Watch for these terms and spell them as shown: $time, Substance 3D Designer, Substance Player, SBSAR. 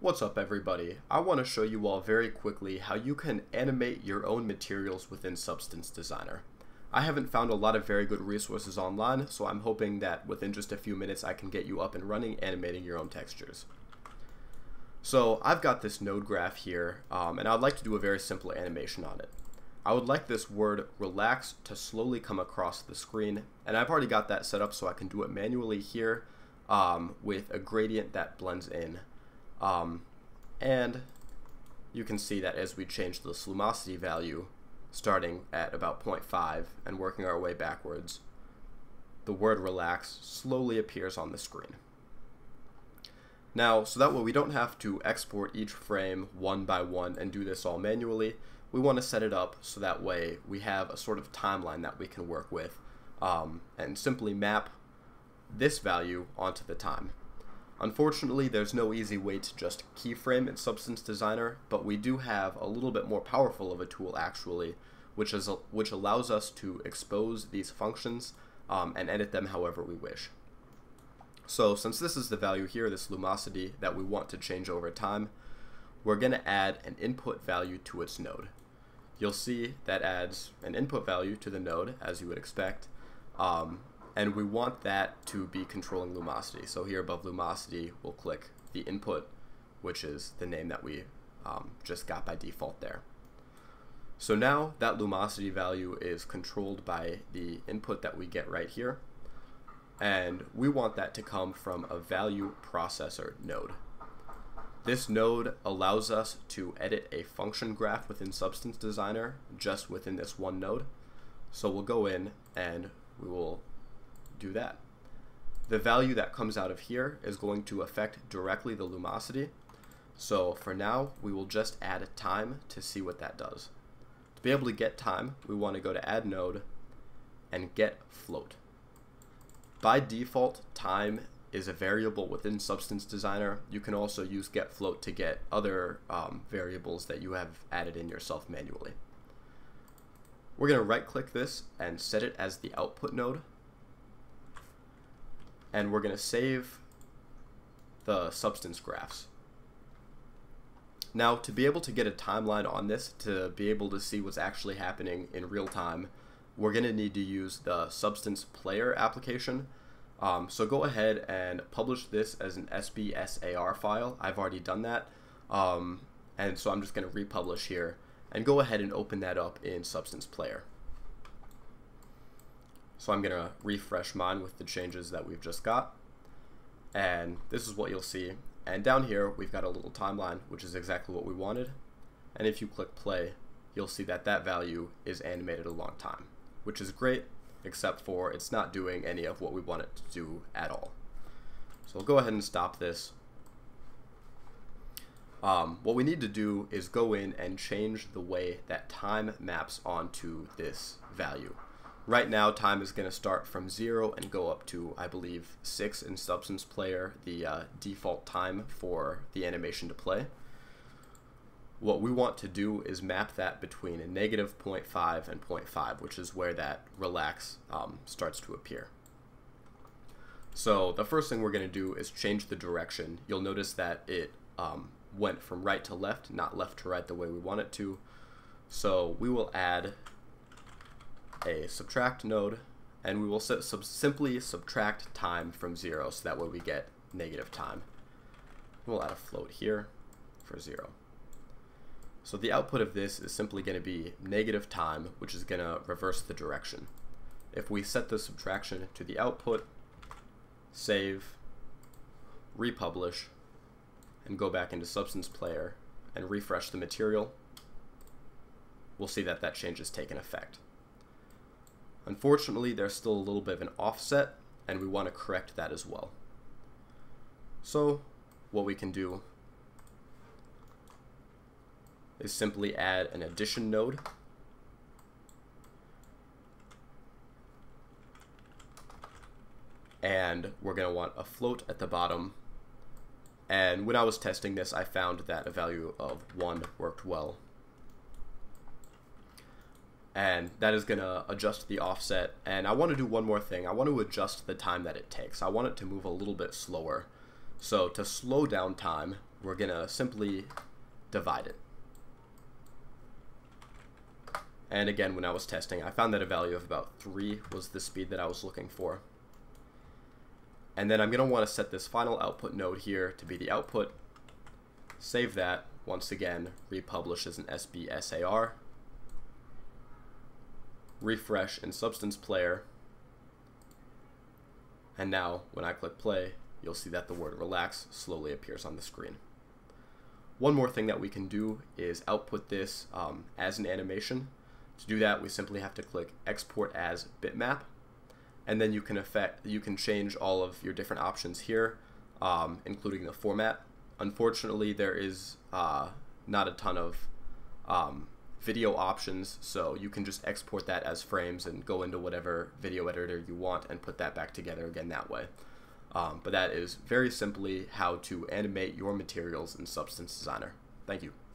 What's up everybody, I want to show you all very quickly how you can animate your own materials within Substance Designer. I haven't found a lot of very good resources online, so I'm hoping that within just a few minutes I can get you up and running animating your own textures. So I've got this node graph here, and I'd like to do a very simple animation on it. I would like this word relax to slowly come across the screen, and I've already got that set up so I can do it manually here with a gradient that blends in. And you can see that as we change this lumosity value, starting at about 0.5 and working our way backwards, the word relax slowly appears on the screen. Now, so that way we don't have to export each frame one by one and do this all manually, we want to set it up so that way we have a sort of timeline that we can work with and simply map this value onto the time. Unfortunately, there's no easy way to just keyframe in Substance Designer, but we do have a little bit more powerful of a tool actually, which allows us to expose these functions and edit them however we wish. So since this is the value here, this lumosity that we want to change over time, we're going to add an input value to its node. You'll see that adds an input value to the node, as you would expect. And we want that to be controlling lumosity. So here above lumosity, we'll click the input, which is the name that we just got by default there. So now that lumosity value is controlled by the input that we get right here. And we want that to come from a value processor node. This node allows us to edit a function graph within Substance Designer just within this one node. So we'll go in and we will do that. The value that comes out of here is going to affect directly the lumosity. So for now, we will just add a time to see what that does. To be able to get time, we want to go to add node and get float. By default, time is a variable within Substance Designer. You can also use get float to get other variables that you have added in yourself manually. We're going to right click this and set it as the output node. And we're going to save the substance graphs. Now, to be able to get a timeline on this, to be able to see what's actually happening in real time, we're going to need to use the Substance Player application. So go ahead and publish this as an SBSAR file. I've already done that. And so I'm just going to republish here and go ahead and open that up in Substance Player. So I'm going to refresh mine with the changes that we've just got. And this is what you'll see. And down here, we've got a little timeline, which is exactly what we wanted. And if you click play, you'll see that that value is animated a long time, which is great, except for it's not doing any of what we want it to do at all. So we'll go ahead and stop this. What we need to do is go in and change the way that time maps onto this value. Right now, time is going to start from 0 and go up to, I believe, 6 in Substance Player, the default time for the animation to play. What we want to do is map that between a negative 0.5 and 0.5, which is where that relax starts to appear. So the first thing we're going to do is change the direction. You'll notice that it went from right to left, not left to right the way we want it to. So we will add a subtract node, and we will simply subtract time from 0, so that way we get negative time. We'll add a float here for 0. So the output of this is simply going to be negative time, which is going to reverse the direction. If we set the subtraction to the output, save, republish, and go back into Substance Player and refresh the material, we'll see that that change has taken effect. Unfortunately, there's still a little bit of an offset, and we want to correct that as well. So what we can do is simply add an addition node. And we're going to want a float at the bottom. And when I was testing this, I found that a value of 1 worked well. And that is going to adjust the offset. And I want to do one more thing. I want to adjust the time that it takes. I want it to move a little bit slower. So to slow down time, we're going to simply divide it. And again, when I was testing, I found that a value of about 3 was the speed that I was looking for. And then I'm going to want to set this final output node here to be the output. Save that. Once again, republish as an SBSAR. Refresh in Substance Player. And now, when I click play, you'll see that the word relax slowly appears on the screen. One more thing that we can do is output this as an animation. To do that, we simply have to click export as bitmap, and then you can change all of your different options here, including the format. Unfortunately, there is not a ton of video options, so you can just export that as frames and go into whatever video editor you want and put that back together again that way. But that is very simply how to animate your materials in Substance Designer. Thank you.